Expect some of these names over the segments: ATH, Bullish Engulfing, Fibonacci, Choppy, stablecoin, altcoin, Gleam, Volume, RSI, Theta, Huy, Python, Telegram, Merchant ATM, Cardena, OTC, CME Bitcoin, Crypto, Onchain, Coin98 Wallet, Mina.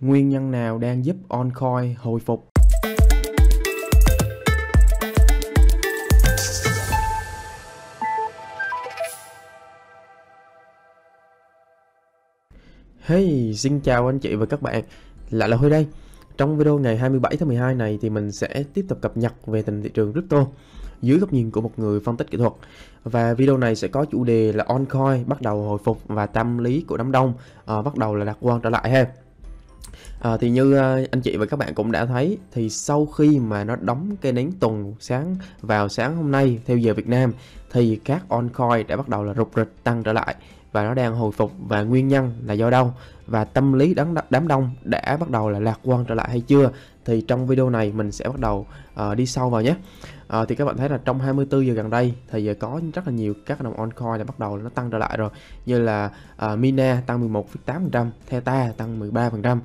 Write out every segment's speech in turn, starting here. Nguyên nhân nào đang giúp altcoin hồi phục? Hey, xin chào anh chị và các bạn, lại là Huy đây. Trong video ngày 27 tháng 12 này thì mình sẽ tiếp tục cập nhật về tình thị trường crypto dưới góc nhìn của một người phân tích kỹ thuật. Và video này sẽ có chủ đề là altcoin bắt đầu hồi phục và tâm lý của đám đông bắt đầu là lạc quan trở lại ha. Thì như anh chị và các bạn cũng đã thấy, thì sau khi mà nó đóng cây nến tuần vào sáng hôm nay theo giờ Việt Nam, thì các altcoin đã bắt đầu là rục rịch tăng trở lại và nó đang hồi phục. Và nguyên nhân là do đâu và tâm lý đám đông đã bắt đầu là lạc quan trở lại hay chưa, thì trong video này mình sẽ bắt đầu đi sâu vào nhé. Thì các bạn thấy là trong 24 giờ gần đây thì có rất là nhiều các đồng altcoin đã bắt đầu nó tăng trở lại rồi, như là Mina tăng 11,8%, Theta tăng 13%,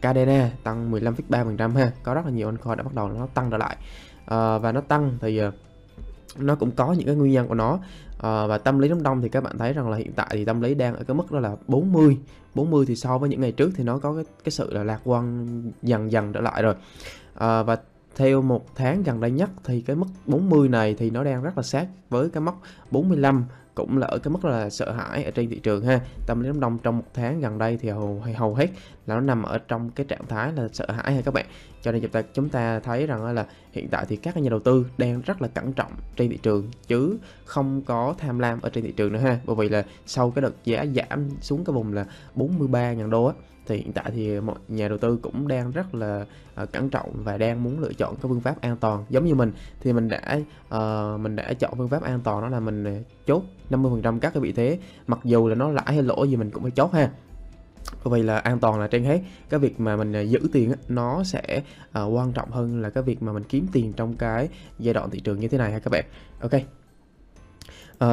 Cardena tăng 15,3% ha. Có rất là nhiều altcoin đã bắt đầu nó tăng trở lại, và nó tăng thì nó cũng có những cái nguyên nhân của nó. Và tâm lý đám đông thì các bạn thấy rằng là hiện tại thì tâm lý đang ở cái mức đó là 40 thì so với những ngày trước thì nó có cái sự là lạc quan dần dần trở lại rồi. Và theo một tháng gần đây nhất thì cái mức 40 này thì nó đang rất là sát với cái mốc 45, cũng là ở cái mức là sợ hãi ở trên thị trường ha. Tâm lý đám đông trong một tháng gần đây thì hầu hết là nó nằm ở trong cái trạng thái là sợ hãi ha các bạn. Cho nên chúng ta thấy rằng là hiện tại thì các nhà đầu tư đang rất là cẩn trọng trên thị trường chứ không có tham lam ở trên thị trường nữa ha. Bởi vì là sau cái đợt giá giảm xuống cái vùng là 43.000 đô á, thì hiện tại thì mọi nhà đầu tư cũng đang rất là cẩn trọng và đang muốn lựa chọn cái phương pháp an toàn. Giống như mình thì mình đã chọn phương pháp an toàn, đó là mình chốt 50% các cái vị thế, mặc dù là nó lãi hay lỗ gì mình cũng phải chốt ha. Vậy là an toàn là trên hết. Cái việc mà mình giữ tiền nó sẽ quan trọng hơn là cái việc mà mình kiếm tiền trong cái giai đoạn thị trường như thế này ha các bạn. Ok.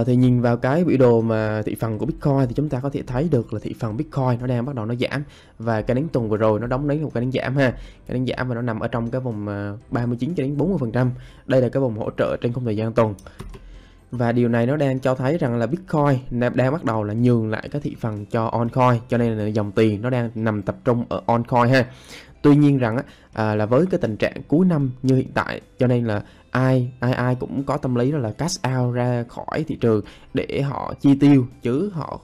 Thì nhìn vào cái biểu đồ mà thị phần của Bitcoin thì chúng ta có thể thấy được là thị phần Bitcoin nó đang bắt đầu nó giảm, và cái nến tuần vừa rồi nó đóng đến một cái nến giảm ha, cái nến giảm và nó nằm ở trong cái vùng 39 cho đến 40%. Đây là cái vùng hỗ trợ trên khung thời gian tuần. Và điều này nó đang cho thấy rằng là Bitcoin đang bắt đầu là nhường lại cái thị phần cho altcoin, cho nên là dòng tiền nó đang nằm tập trung ở altcoin ha. Tuy nhiên rằng là với cái tình trạng cuối năm như hiện tại, cho nên là ai cũng có tâm lý đó là cash out ra khỏi thị trường để họ chi tiêu, chứ họ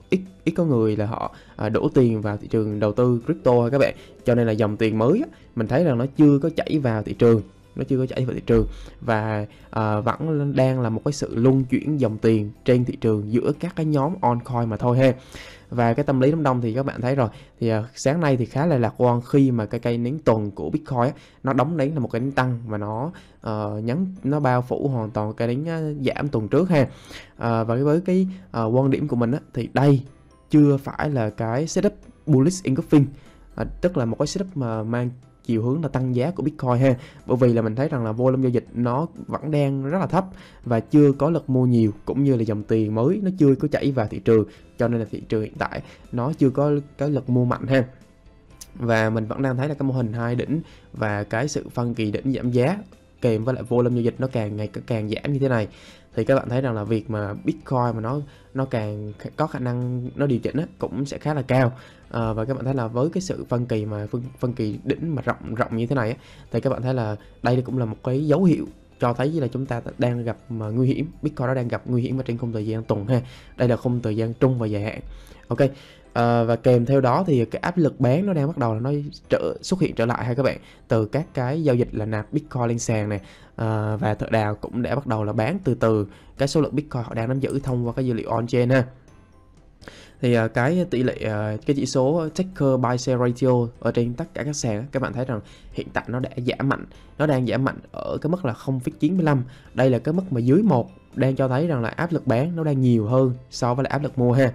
ít có người là họ đổ tiền vào thị trường đầu tư crypto các bạn. Cho nên là dòng tiền mới mình thấy rằng nó chưa có chảy vào thị trường, và vẫn đang là một cái sự luân chuyển dòng tiền trên thị trường giữa các cái nhóm altcoin mà thôi ha. Và cái tâm lý đám đông thì các bạn thấy rồi, thì sáng nay thì khá là lạc quan khi mà cái cây nến tuần của Bitcoin nó đóng nến là một cái nến tăng và nó nó bao phủ hoàn toàn cái nến giảm tuần trước ha. Và với cái quan điểm của mình thì đây chưa phải là cái setup bullish engulfing, tức là một cái setup mà mang chiều hướng là tăng giá của Bitcoin ha. Bởi vì là mình thấy rằng là volume giao dịch nó vẫn đang rất là thấp và chưa có lực mua nhiều, cũng như là dòng tiền mới nó chưa có chảy vào thị trường, cho nên là thị trường hiện tại nó chưa có cái lực mua mạnh ha. Và mình vẫn đang thấy là cái mô hình hai đỉnh và cái sự phân kỳ đỉnh giảm giá kèm với lại volume giao dịch nó càng ngày càng giảm như thế này, thì các bạn thấy rằng là việc mà Bitcoin mà nó càng có khả năng nó điều chỉnh cũng sẽ khá là cao. Và các bạn thấy là với cái sự phân kỳ mà phân kỳ đỉnh mà rộng như thế này thì các bạn thấy là đây cũng là một cái dấu hiệu cho thấy là chúng ta đang gặp nguy hiểm, Bitcoin nó đang gặp nguy hiểm ở trên khung thời gian tuần ha. Đây là khung thời gian trung và dài hạn. Ok. Và kèm theo đó thì cái áp lực bán nó đang bắt đầu là nó xuất hiện trở lại ha các bạn, từ các cái giao dịch là nạp Bitcoin lên sàn này, và thợ đào cũng đã bắt đầu là bán từ từ cái số lượng Bitcoin họ đang nắm giữ thông qua cái dữ liệu on-chain ha. Thì cái tỷ lệ cái chỉ số Taker Buy Sell Ratio ở trên tất cả các sàn các bạn thấy rằng hiện tại nó đã giảm mạnh, nó đang giảm mạnh ở cái mức là 0,95. Đây là cái mức mà dưới 1 đang cho thấy rằng là áp lực bán nó đang nhiều hơn so với lại áp lực mua ha.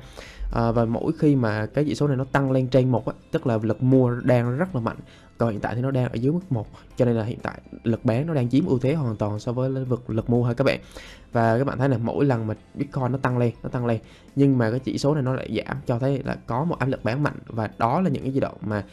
Và mỗi khi mà cái chỉ số này nó tăng lên trên 1 tức là lực mua đang rất là mạnh, còn hiện tại thì nó đang ở dưới mức 1, cho nên là hiện tại lực bán nó đang chiếm ưu thế hoàn toàn so với lực mua ha các bạn. Và các bạn thấy là mỗi lần mà Bitcoin nó tăng lên nhưng mà cái chỉ số này nó lại giảm, cho thấy là có một áp lực bán mạnh, và đó là những cái giai đoạn mà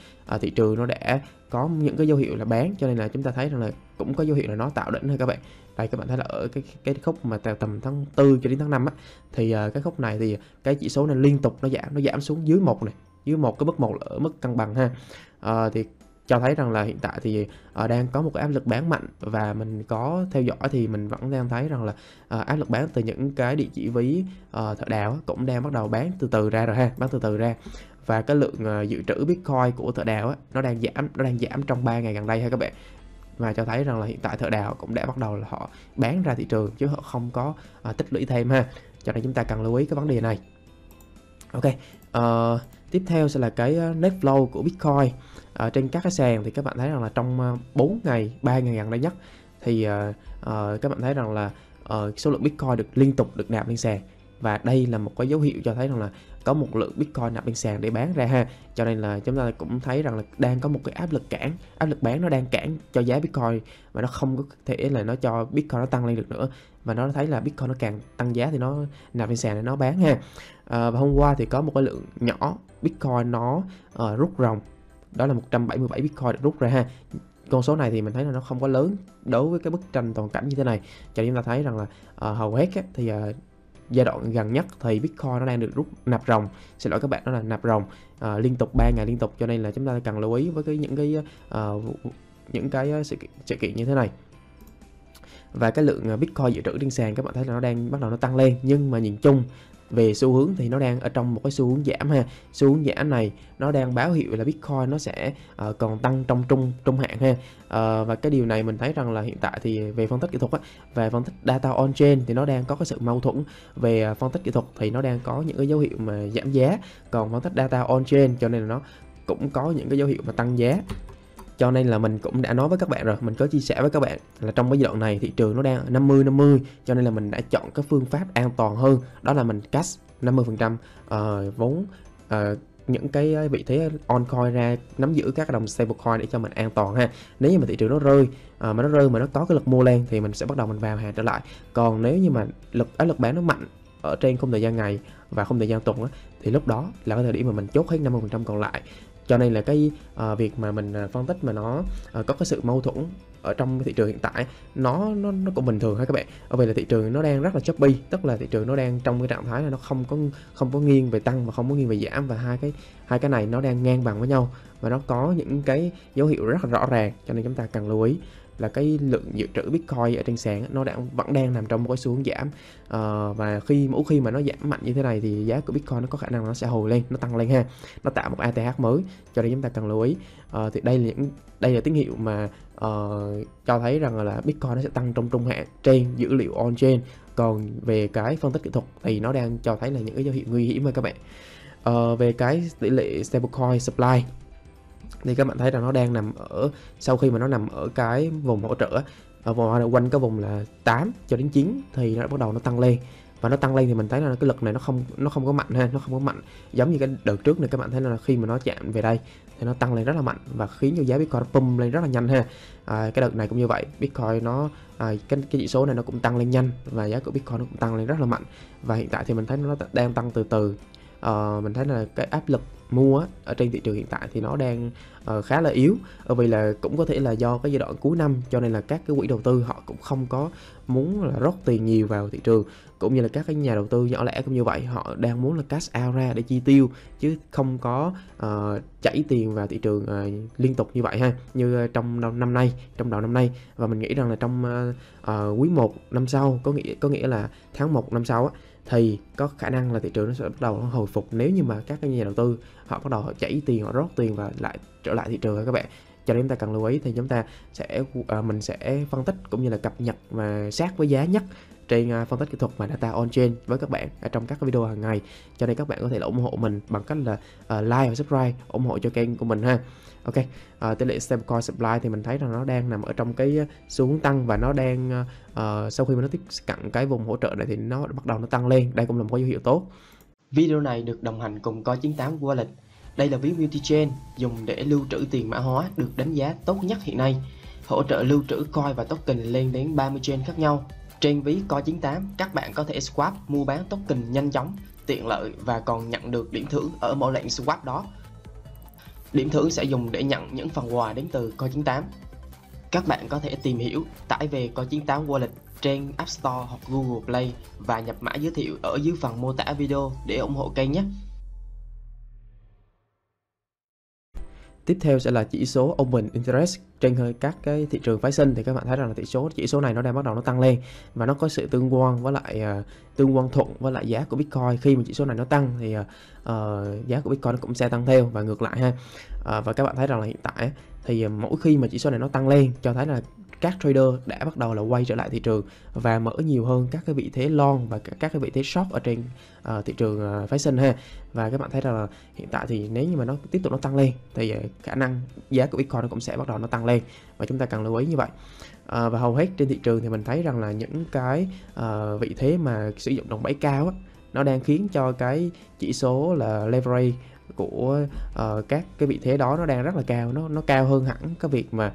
thị trường nó đã có những cái dấu hiệu là bán, cho nên là chúng ta thấy rằng là cũng có dấu hiệu là nó tạo đỉnh ha các bạn. Đây các bạn thấy là ở cái khúc mà tầm tháng 4 cho đến tháng 5 thì cái khúc này thì cái chỉ số này liên tục nó giảm xuống dưới 1 này, dưới một cái mức một ở mức cân bằng ha. Thì cho thấy rằng là hiện tại thì đang có một cái áp lực bán mạnh, và mình có theo dõi thì mình vẫn đang thấy rằng là áp lực bán từ những cái địa chỉ ví thợ đào cũng đang bắt đầu bán từ từ ra rồi ha, bán từ từ ra. Và cái lượng dự trữ Bitcoin của thợ đào nó đang giảm, trong 3 ngày gần đây ha các bạn. Và cho thấy rằng là hiện tại thợ đào cũng đã bắt đầu là họ bán ra thị trường chứ họ không có tích lũy thêm ha. Cho nên chúng ta cần lưu ý cái vấn đề này. Ok, tiếp theo sẽ là cái net flow của Bitcoin. Trên các cái sàn thì các bạn thấy rằng là trong 3 ngày gần đây nhất thì các bạn thấy rằng là số lượng Bitcoin được liên tục được nạp lên sàn. Và đây là một cái dấu hiệu cho thấy rằng là có một lượng Bitcoin nạp lên sàn để bán ra ha. Cho nên là chúng ta cũng thấy rằng là đang có một cái áp lực cản, áp lực bán nó đang cản cho giá Bitcoin, và nó không có thể là nó cho Bitcoin nó tăng lên được nữa. Và nó thấy là Bitcoin nó càng tăng giá thì nó nạp lên sàn để nó bán ha. Và hôm qua thì có một cái lượng nhỏ Bitcoin nó rút ròng, đó là 177 Bitcoin được rút ra ha. Con số này thì mình thấy là nó không có lớn đối với cái bức tranh toàn cảnh như thế này. Cho nên chúng ta thấy rằng là hầu hết á, thì giai đoạn gần nhất thì Bitcoin nó đang được nạp ròng, xin lỗi các bạn, nó là nạp ròng liên tục 3 ngày liên tục. Cho nên là chúng ta cần lưu ý với những cái sự kiện như thế này. Và cái lượng Bitcoin dự trữ trên sàn các bạn thấy là nó đang bắt đầu nó tăng lên, nhưng mà nhìn chung về xu hướng thì nó đang ở trong một cái xu hướng giảm ha. Xu hướng giảm này nó đang báo hiệu là Bitcoin nó sẽ còn tăng trong trung hạn ha. Và cái điều này mình thấy rằng là hiện tại thì về phân tích kỹ thuật á, về phân tích data on chain thì nó đang có cái sự mâu thuẫn. Về phân tích kỹ thuật thì nó đang có những cái dấu hiệu mà giảm giá, còn phân tích data on chain cho nên là nó cũng có những cái dấu hiệu mà tăng giá. Cho nên là mình cũng đã nói với các bạn rồi, mình có chia sẻ với các bạn là trong cái giai đoạn này thị trường nó đang 50-50. Cho nên là mình đã chọn cái phương pháp an toàn hơn, đó là mình cash 50% vốn những cái vị thế on-coin ra, nắm giữ các đồng stablecoin để cho mình an toàn ha. Nếu như mà thị trường nó rơi mà nó có cái lực mua lên thì mình sẽ bắt đầu mình vào hàng trở lại. Còn nếu như mà áp lực bán nó mạnh ở trên khung thời gian ngày và khung thời gian tuần á, thì lúc đó là cái thời điểm mà mình chốt hết 50% còn lại. Cho nên là cái việc mà mình phân tích mà nó có cái sự mâu thuẫn ở trong thị trường hiện tại nó cũng bình thường ha các bạn. Ở vì là thị trường nó đang rất là choppy, tức là thị trường nó đang trong cái trạng thái là nó không có nghiêng về tăng và không có nghiêng về giảm, và hai cái này nó đang ngang bằng với nhau và nó có những cái dấu hiệu rất là rõ ràng. Cho nên chúng ta cần lưu ý là cái lượng dự trữ Bitcoin ở trên sàn nó vẫn đang nằm trong một cái xu hướng giảm. Và mỗi khi mà nó giảm mạnh như thế này thì giá của Bitcoin nó có khả năng nó sẽ hồi lên, nó tăng lên ha, nó tạo một ATH mới. Cho nên chúng ta cần lưu ý. Thì đây là tín hiệu mà cho thấy rằng là Bitcoin nó sẽ tăng trong trung hạn trên dữ liệu on chain. Còn về cái phân tích kỹ thuật thì nó đang cho thấy là những cái dấu hiệu nguy hiểm mà các bạn. Về cái tỷ lệ stablecoin supply thì các bạn thấy là nó đang nằm ở, sau khi mà nó nằm ở cái vùng hỗ trợ ở quanh cái vùng là 8 cho đến 9 thì nó bắt đầu nó tăng lên. Và nó tăng lên thì mình thấy là cái lực này nó không có mạnh ha, nó không có mạnh giống như cái đợt trước này. Các bạn thấy là khi mà nó chạm về đây thì nó tăng lên rất là mạnh và khiến cho giá Bitcoin pump lên rất là nhanh ha. Cái đợt này cũng như vậy, Bitcoin nó cái chỉ số này nó cũng tăng lên nhanh và giá của Bitcoin nó cũng tăng lên rất là mạnh. Và hiện tại thì mình thấy nó đang tăng từ từ. Mình thấy là cái áp lực mua ở trên thị trường hiện tại thì nó đang khá là yếu, bởi vì là cũng có thể là do cái giai đoạn cuối năm, cho nên là các cái quỹ đầu tư họ cũng không có muốn là rót tiền nhiều vào thị trường, cũng như là các cái nhà đầu tư nhỏ lẻ cũng như vậy, họ đang muốn là cash out ra để chi tiêu chứ không có chảy tiền vào thị trường liên tục như vậy ha, như trong năm nay, trong đầu năm nay. Và mình nghĩ rằng là trong quý 1 năm sau, có nghĩa là tháng 1 năm sau á, thì có khả năng là thị trường nó sẽ bắt đầu hồi phục, nếu như mà các cái nhà đầu tư họ bắt đầu họ chảy tiền, họ rót tiền và lại trở lại thị trường rồi các bạn. Cho nên chúng ta cần lưu ý thì chúng ta sẽ mình sẽ phân tích cũng như là cập nhật và sát với giá nhất trên phân tích kỹ thuật và data on chain với các bạn ở trong các cái video hàng ngày. Cho nên các bạn có thể là ủng hộ mình bằng cách là like và subscribe, ủng hộ cho kênh của mình ha. Ok, tỷ lệ stablecoin supply thì mình thấy là nó đang nằm ở trong cái xu hướng tăng và nó đang sau khi mà nó tiếp cận cái vùng hỗ trợ này thì nó bắt đầu nó tăng lên. Đây cũng là một cái dấu hiệu tốt. Video này được đồng hành cùng Coin98 Wallet. Đây là ví multi-chain dùng để lưu trữ tiền mã hóa được đánh giá tốt nhất hiện nay, hỗ trợ lưu trữ coin và token lên đến 30 chain khác nhau. Trên ví Coin98, các bạn có thể swap mua bán token nhanh chóng, tiện lợi và còn nhận được điểm thưởng ở mỗi lệnh swap đó. Điểm thưởng sẽ dùng để nhận những phần quà đến từ Coin98. Các bạn có thể tìm hiểu, tải về Coin98 Wallet trên App Store hoặc Google Play và nhập mã giới thiệu ở dưới phần mô tả video để ủng hộ kênh nhé. Tiếp theo sẽ là chỉ số Open Interest trên các cái thị trường phái sinh. Thì các bạn thấy rằng là chỉ số này nó đang bắt đầu nó tăng lên và nó có sự tương quan với lại tương quan thuận với lại giá của Bitcoin. Khi mà chỉ số này nó tăng thì giá của Bitcoin cũng sẽ tăng theo và ngược lại ha. Và các bạn thấy rằng là hiện tại thì mỗi khi mà chỉ số này nó tăng lên cho thấy là các trader đã bắt đầu là quay trở lại thị trường và mở nhiều hơn các cái vị thế long và các cái vị thế short ở trên thị trường phái sinh ha. Và các bạn thấy rằng là hiện tại thì nếu như mà nó tiếp tục nó tăng lên thì khả năng giá của Bitcoin nó cũng sẽ bắt đầu nó tăng lên và chúng ta cần lưu ý như vậy. Và hầu hết trên thị trường thì mình thấy rằng là những cái vị thế mà sử dụng đòn bẩy cao á, nó đang khiến cho cái chỉ số là leverage của các cái vị thế đó nó đang rất là cao, nó cao hơn hẳn cái việc mà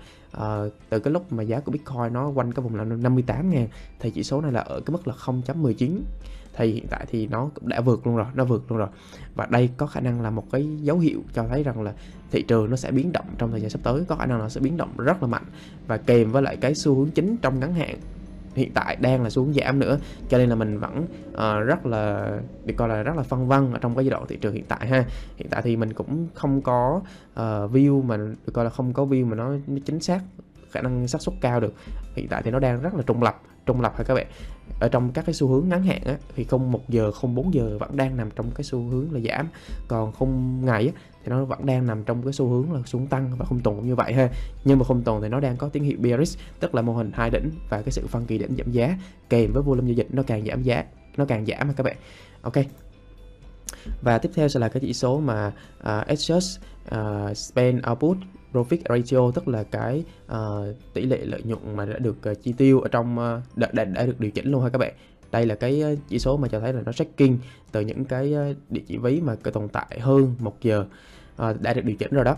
từ cái lúc mà giá của Bitcoin nó quanh cái vùng là 58.000 thì chỉ số này là ở cái mức là 0.19 thì hiện tại thì nó cũng đã vượt luôn rồi, và đây có khả năng là một cái dấu hiệu cho thấy rằng là thị trường nó sẽ biến động trong thời gian sắp tới, có khả năng là sẽ biến động rất là mạnh và kèm với lại cái xu hướng chính trong ngắn hạn hiện tại đang là xuống giảm nữa, cho nên là mình vẫn được coi là rất là phân vân ở trong cái giai đoạn thị trường hiện tại ha. Hiện tại thì mình cũng không có view mà được coi là không có view mà nó chính xác, khả năng xác suất cao được. Hiện tại thì nó đang rất là trùng lập ha các bạn. Ở trong các cái xu hướng ngắn hạn á, thì 01 giờ, 04 giờ vẫn đang nằm trong cái xu hướng là giảm, còn 0 ngày á, thì nó vẫn đang nằm trong cái xu hướng là xuống tăng và khung tuần cũng như vậy ha. Nhưng mà khung tuần thì nó đang có tín hiệu bearish, tức là mô hình hai đỉnh và cái sự phân kỳ đỉnh giảm giá kèm với volume giao dịch nó càng giảm giá, nó càng giảm mà các bạn. Ok. Và tiếp theo sẽ là cái chỉ số mà exchange spend output profit ratio, tức là cái tỷ lệ lợi nhuận mà đã được chi tiêu ở trong đã được điều chỉnh luôn ha các bạn. Đây là cái chỉ số mà cho thấy là nó tracking từ những cái địa chỉ ví mà tồn tại hơn 1 giờ đã được điều chỉnh rồi đó.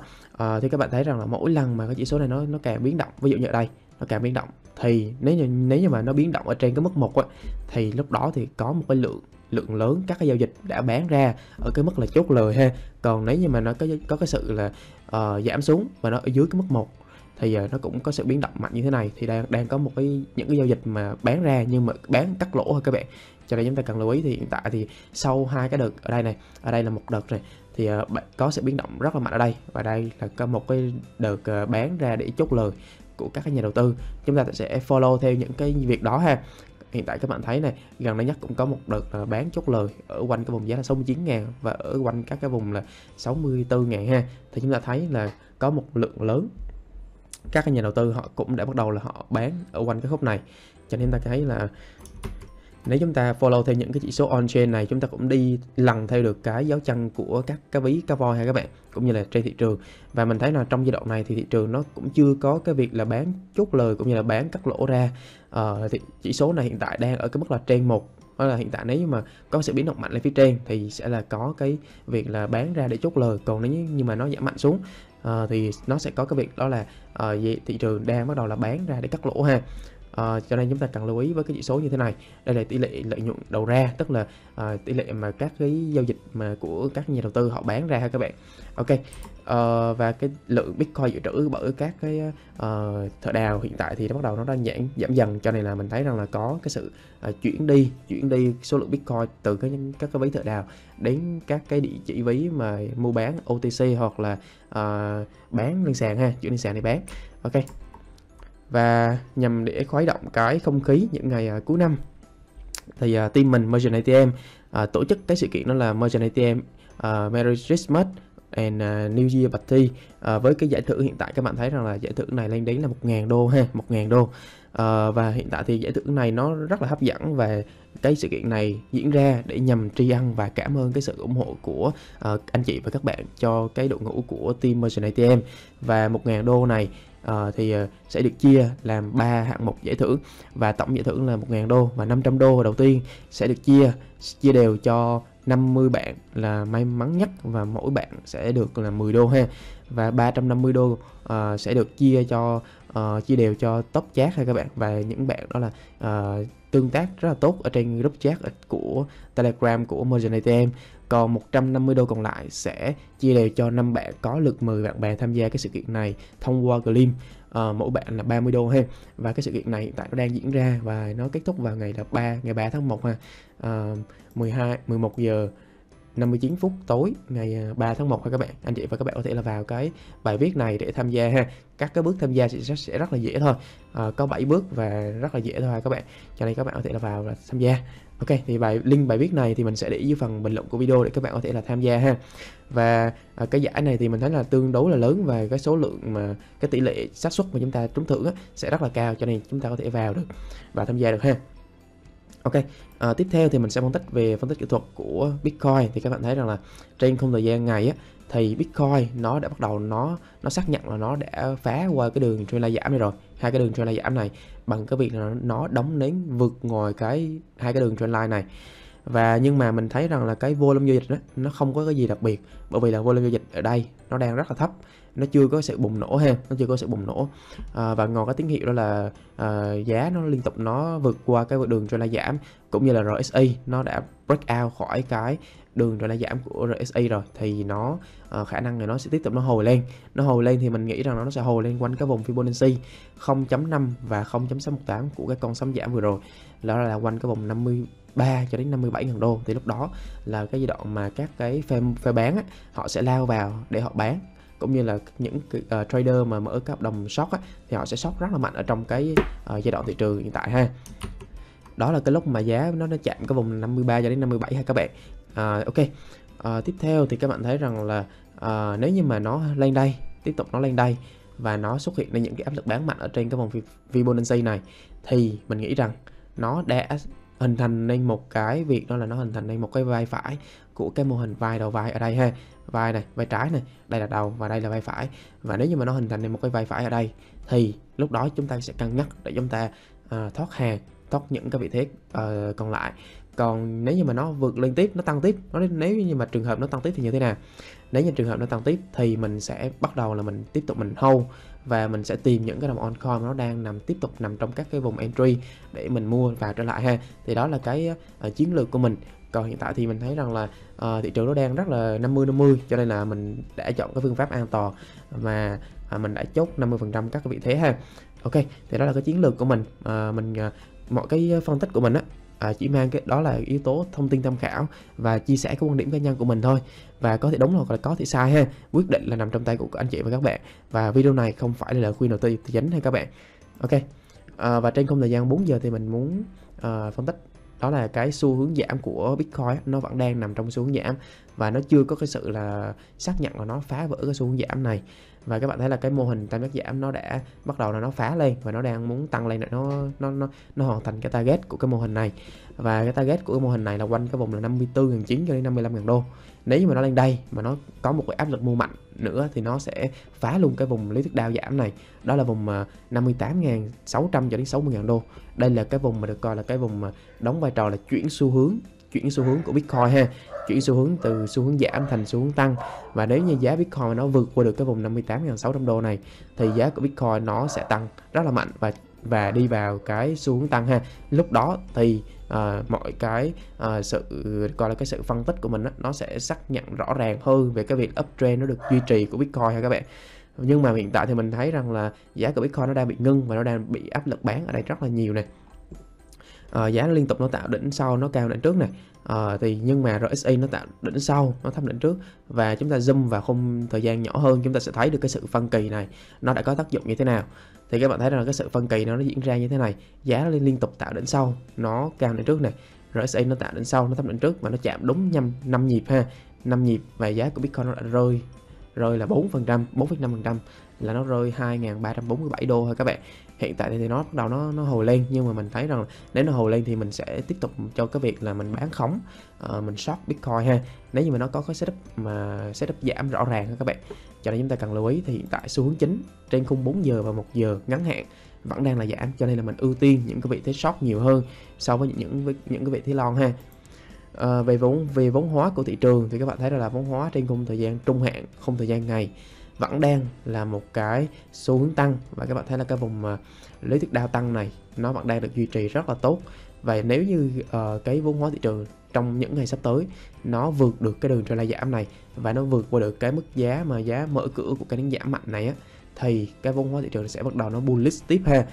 Thì các bạn thấy rằng là mỗi lần mà cái chỉ số này nó càng biến động, ví dụ như ở đây nó càng biến động, thì nếu như mà nó biến động ở trên cái mức 1 thì lúc đó thì có một cái lượng lớn các cái giao dịch đã bán ra ở cái mức là chốt lời ha. Còn nếu như mà nó có cái sự là giảm xuống và nó ở dưới cái mức 1 thì nó cũng có sự biến động mạnh như thế này, thì đang có một cái những cái giao dịch mà bán ra nhưng mà bán cắt lỗ thôi các bạn, cho nên chúng ta cần lưu ý. Thì hiện tại thì sau hai cái đợt ở đây này, ở đây là một đợt này thì có sự biến động rất là mạnh ở đây, và đây là có một cái đợt bán ra để chốt lời của các cái nhà đầu tư. Chúng ta sẽ follow theo những cái việc đó ha. Hiện tại các bạn thấy này, gần đây nhất cũng có một đợt bán chốt lời ở quanh cái vùng giá là 69.000 và ở quanh các cái vùng là 64.000 ha. Thì chúng ta thấy là có một lượng lớn các cái nhà đầu tư họ cũng đã bắt đầu là họ bán ở quanh cái khúc này, cho nên ta thấy là nếu chúng ta follow theo những cái chỉ số on chain này, chúng ta cũng đi lần theo được cái dấu chân của các cái ví cá voi hay các bạn, cũng như là trên thị trường. Và mình thấy là trong giai đoạn này thì thị trường nó cũng chưa có cái việc là bán chốt lời cũng như là bán cắt lỗ ra. Thì chỉ số này hiện tại đang ở cái mức là trên 1, đó là hiện tại nếu như mà có sự biến động mạnh lên phía trên thì sẽ là có cái việc là bán ra để chốt lời, còn nếu như mà nó giảm mạnh xuống thì nó sẽ có cái việc đó là thị trường đang bắt đầu là bán ra để cắt lỗ ha. Cho nên chúng ta cần lưu ý với cái chỉ số như thế này. Đây là tỷ lệ lợi nhuận đầu ra, tức là tỷ lệ mà các cái giao dịch mà của các nhà đầu tư họ bán ra ha các bạn. Ok. Và cái lượng Bitcoin dự trữ bởi các cái thợ đào hiện tại thì nó bắt đầu nó đang giảm dần, cho nên là mình thấy rằng là có cái sự chuyển đi số lượng Bitcoin từ các cái ví thợ đào đến các cái địa chỉ ví mà mua bán OTC hoặc là bán lên sàn ha, chuyển lên sàn để bán. Ok. Và nhằm để khuấy động cái không khí những ngày cuối năm thì team mình Merchant ATM tổ chức cái sự kiện đó là Merchant ATM Merry Christmas and New Year Party với cái giải thưởng. Hiện tại các bạn thấy rằng là giải thưởng này lên đến là 1.000 đô ha, 1.000 đô. Và hiện tại thì giải thưởng này nó rất là hấp dẫn, và cái sự kiện này diễn ra để nhằm tri ân và cảm ơn cái sự ủng hộ của anh chị và các bạn cho cái đội ngũ của team Merchant ATM. Và 1.000 đô này thì sẽ được chia làm 3 hạng mục giải thưởng, và tổng giải thưởng là 1.000 đô, và 500 đô đầu tiên sẽ được chia đều cho 50 bạn là may mắn nhất, và mỗi bạn sẽ được là 10 đô ha. Và 350 đô sẽ được chia đều cho top chat hay các bạn, và những bạn đó là tương tác rất là tốt ở trên group chat của Telegram của Merchant ATM. Còn 150 đô còn lại sẽ chia đều cho 5 bạn có lượt 10 bạn bè tham gia cái sự kiện này thông qua Gleam, mỗi bạn là 30 đô ha. Và cái sự kiện này hiện tại nó đang diễn ra và nó kết thúc vào ngày 3 tháng 1 ha, 11 giờ 59 phút tối ngày 3 tháng 1 ha các bạn. Anh chị và các bạn có thể là vào cái bài viết này để tham gia ha. Các cái bước tham gia sẽ rất là dễ thôi. Có 7 bước và rất là dễ thôi ha các bạn. Cho nên các bạn có thể là vào và tham gia. Ok, thì link bài viết này thì mình sẽ để dưới phần bình luận của video để các bạn có thể là tham gia ha. Và cái giải này thì mình thấy là tương đối là lớn và cái số lượng mà cái tỷ lệ xác suất mà chúng ta trúng thưởng á, sẽ rất là cao, cho nên chúng ta có thể vào được và tham gia được ha. Ok, tiếp theo thì mình sẽ phân tích kỹ thuật của Bitcoin. Thì các bạn thấy rằng là trên khung thời gian ngày á, thì Bitcoin nó đã bắt đầu nó xác nhận là nó đã phá qua cái đường trend line giảm này rồi, hai cái đường trend line giảm này, bằng cái việc là nó đóng nến vượt ngoài cái hai cái đường trend line này. Và nhưng mà mình thấy rằng là cái volume giao dịch đó, nó không có cái gì đặc biệt, bởi vì là volume giao dịch ở đây nó đang rất là thấp, nó chưa có sự bùng nổ ha, nó chưa có sự bùng nổ. Và ngồi cái tín hiệu đó là giá nó liên tục nó vượt qua cái đường trend line giảm, cũng như là RSI nó đã break out khỏi cái đường trend line giảm của RSI rồi, thì nó khả năng này nó sẽ tiếp tục nó hồi lên. Nó hồi lên thì mình nghĩ rằng nó sẽ hồi lên quanh cái vùng Fibonacci 0.5 và 0.618 của cái con sóng giảm vừa rồi, đó là quanh cái vùng 53 cho đến 57.000 đô. Thì lúc đó là cái giai đoạn mà các cái phe bán á, họ sẽ lao vào để họ bán, cũng như là những trader mà mở các hợp đồng short á, thì họ sẽ short rất là mạnh ở trong cái giai đoạn thị trường hiện tại ha. Đó là cái lúc mà giá nó chạm cái vùng 53 cho đến 57 ha các bạn. Ok, tiếp theo thì các bạn thấy rằng là nếu như mà nó lên đây, tiếp tục nó lên đây và nó xuất hiện những cái áp lực bán mạnh ở trên cái vùng Fibonacci này, thì mình nghĩ rằng nó đã hình thành nên một cái việc, đó là nó hình thành nên một cái vai phải của cái mô hình vai đầu vai ở đây ha. Vai này, vai trái này, đây là đầu và đây là vai phải. Và nếu như mà nó hình thành nên một cái vai phải ở đây, thì lúc đó chúng ta sẽ cân nhắc để chúng ta thoát hàng, thoát những cái vị thế còn lại. Còn nếu như mà nó vượt lên tiếp, nó tăng tiếp, nếu như mà trường hợp nó tăng tiếp thì như thế nào? Nếu như trường hợp nó tăng tiếp thì mình sẽ bắt đầu là mình tiếp tục mình hold, và mình sẽ tìm những cái đồng altcoin nó đang tiếp tục nằm trong các cái vùng entry để mình mua vào trở lại ha. Thì đó là cái chiến lược của mình. Còn hiện tại thì mình thấy rằng là thị trường nó đang rất là 50-50, cho nên là mình đã chọn cái phương pháp an toàn mà mình đã chốt 50% các cái vị thế ha. Ok, thì đó là cái chiến lược của mình. Mọi cái phân tích của mình á, chỉ mang cái đó là yếu tố thông tin tham khảo và chia sẻ cái quan điểm cá nhân của mình thôi, và có thể đúng hoặc là có thể sai ha. Quyết định là nằm trong tay của anh chị và các bạn, và video này không phải là lời khuyên đầu tư chính hay các bạn. Ok, và trên khung thời gian 4 giờ thì mình muốn phân tích đó là cái xu hướng giảm của Bitcoin. Nó vẫn đang nằm trong xu hướng giảm và nó chưa có cái sự là xác nhận là nó phá vỡ cái xu hướng giảm này. Và các bạn thấy là cái mô hình tam giác giảm nó đã bắt đầu là nó phá lên và nó đang muốn tăng lên, nó hoàn thành cái target của cái mô hình này. Và cái target của cái mô hình này là quanh cái vùng là 54.900 cho đến 55.000 đô. Nếu như mà nó lên đây mà nó có một cái áp lực mua mạnh nữa thì nó sẽ phá luôn cái vùng lý thuyết đao giảm này, đó là vùng 58.600 cho đến 60.000 đô. Đây là cái vùng mà được coi là cái vùng mà đóng vai trò là chuyển xu hướng của Bitcoin ha, chuyển xu hướng từ xu hướng giảm thành xu hướng tăng. Và nếu như giá Bitcoin nó vượt qua được cái vùng 58.600 đô này thì giá của Bitcoin nó sẽ tăng rất là mạnh và đi vào cái xu hướng tăng ha. Lúc đó thì mọi cái sự coi là cái sự phân tích của mình đó, nó sẽ xác nhận rõ ràng hơn về cái việc uptrend nó được duy trì của Bitcoin ha các bạn. Nhưng mà hiện tại thì mình thấy rằng là giá của Bitcoin nó đang bị ngưng và nó đang bị áp lực bán ở đây rất là nhiều này. Giá nó liên tục nó tạo đỉnh sau, nó cao đỉnh trước này, thì nhưng mà RSI nó tạo đỉnh sau, nó thấp đỉnh trước. Và chúng ta zoom vào khung thời gian nhỏ hơn, chúng ta sẽ thấy được cái sự phân kỳ này nó đã có tác dụng như thế nào. Thì các bạn thấy rằng cái sự phân kỳ nó diễn ra như thế này. Giá nó liên tục tạo đỉnh sau, nó cao đỉnh trước này, RSI nó tạo đỉnh sau, nó thấp đỉnh trước, và nó chạm đúng 5 nhịp ha, 5 nhịp. Và giá của Bitcoin nó đã rơi là 4,5%, là nó rơi 2.347 đô thôi các bạn. Hiện tại thì nó bắt đầu nó hồi lên, nhưng mà mình thấy rằng nếu nó hồi lên thì mình sẽ tiếp tục cho cái việc là mình bán khống, mình short Bitcoin ha, nếu như mà nó có cái setup giảm rõ ràng ha các bạn. Cho nên chúng ta cần lưu ý thì hiện tại xu hướng chính trên khung 4 giờ và 1 giờ ngắn hạn vẫn đang là giảm, cho nên là mình ưu tiên những cái vị thế short nhiều hơn so với những cái vị thế long ha. Về vốn hóa của thị trường thì các bạn thấy là vốn hóa trên khung thời gian trung hạn, khung thời gian ngày vẫn đang là một cái xu hướng tăng, và các bạn thấy là cái vùng lý thuyết đao tăng này nó vẫn đang được duy trì rất là tốt. Và nếu như cái vốn hóa thị trường trong những ngày sắp tới nó vượt được cái đường trend line giảm này và nó vượt qua được cái mức giá mà giá mở cửa của cái nến giảm mạnh này á, thì cái vốn hóa thị trường sẽ bắt đầu nó bullish tiếp ha.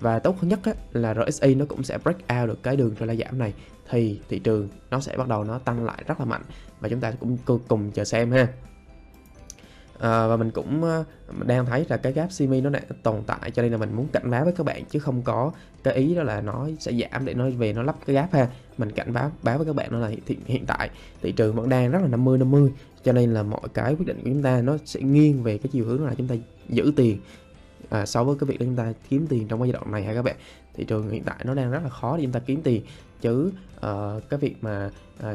Và tốt nhất là RSI nó cũng sẽ break out được cái đường trend giảm này, thì thị trường nó sẽ bắt đầu nó tăng lại rất là mạnh, và chúng ta cũng cùng chờ xem ha. Và mình cũng đang thấy là cái gap CME nó đang tồn tại, cho nên là mình muốn cảnh báo với các bạn, chứ không có cái ý đó là nó sẽ giảm để nó về nó lắp cái gap ha. Mình cảnh báo với các bạn đó là hiện tại thị trường vẫn đang rất là 50-50, cho nên là mọi cái quyết định của chúng ta nó sẽ nghiêng về cái chiều hướng là chúng ta giữ tiền so với cái việc chúng ta kiếm tiền trong cái giai đoạn này ha các bạn. Thị trường hiện tại nó đang rất là khó để chúng ta kiếm tiền, chứ cái việc mà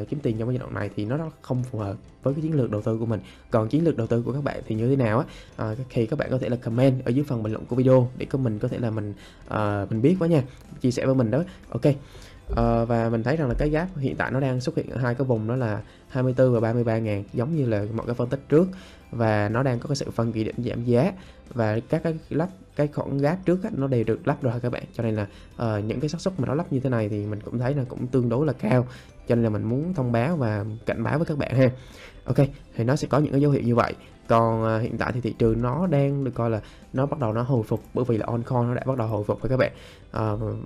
kiếm tiền trong cái giai đoạn này thì nó không phù hợp với cái chiến lược đầu tư của mình. Còn chiến lược đầu tư của các bạn thì như thế nào á, thì các bạn có thể là comment ở dưới phần bình luận của video để có mình có thể là mình biết quá nha, chia sẻ với mình đó. Ok. Và mình thấy rằng là cái gap hiện tại nó đang xuất hiện ở hai cái vùng, đó là 24 và 33.000, giống như là mọi cái phân tích trước, và nó đang có cái sự phân kỳ định giảm giá, và các cái khoảng gap trước nó đều được lắp rồi các bạn. Cho nên là những cái xác suất mà nó lắp như thế này thì mình cũng thấy là cũng tương đối là cao, cho nên là mình muốn thông báo và cảnh báo với các bạn ha. Ok, thì nó sẽ có những cái dấu hiệu như vậy. Còn hiện tại thì thị trường nó đang được coi là nó bắt đầu nó hồi phục, bởi vì là on-coin nó đã bắt đầu hồi phục với các bạn.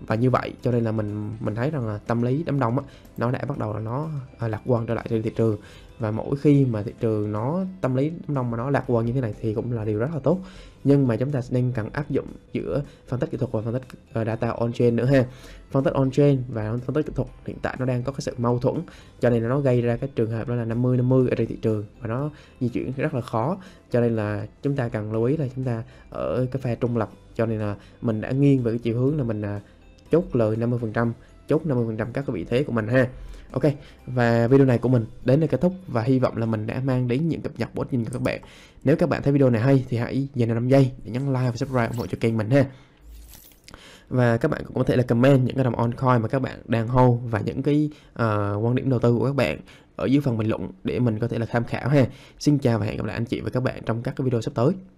Và như vậy cho nên là mình thấy rằng là tâm lý đám đông á, nó đã bắt đầu là nó lạc quan trở lại trên thị trường. Và mỗi khi mà thị trường nó tâm lý đám đông mà nó lạc quan như thế này thì cũng là điều rất là tốt, nhưng mà chúng ta nên cần áp dụng giữa phân tích kỹ thuật và phân tích data on-chain nữa ha. Phân tích on-chain và phân tích kỹ thuật hiện tại nó đang có cái sự mâu thuẫn, cho nên là nó gây ra cái trường hợp đó là 50-50 ở trên thị trường, và nó di chuyển rất là khó. Cho nên là chúng ta cần lưu ý là chúng ta ở cái pha trung lập, cho nên là mình đã nghiêng về cái chiều hướng là mình chốt lời 50%, chốt 50% các cái vị thế của mình ha. Ok, và video này của mình đến đây kết thúc, và hy vọng là mình đã mang đến những cập nhật bổ ích cho các bạn. Nếu các bạn thấy video này hay thì hãy dành 5 giây để nhấn like và subscribe ủng hộ cho kênh mình ha. Và các bạn cũng có thể là comment những cái đồng altcoin mà các bạn đang hold và những cái quan điểm đầu tư của các bạn ở dưới phần bình luận để mình có thể là tham khảo ha. Xin chào và hẹn gặp lại anh chị và các bạn trong các cái video sắp tới.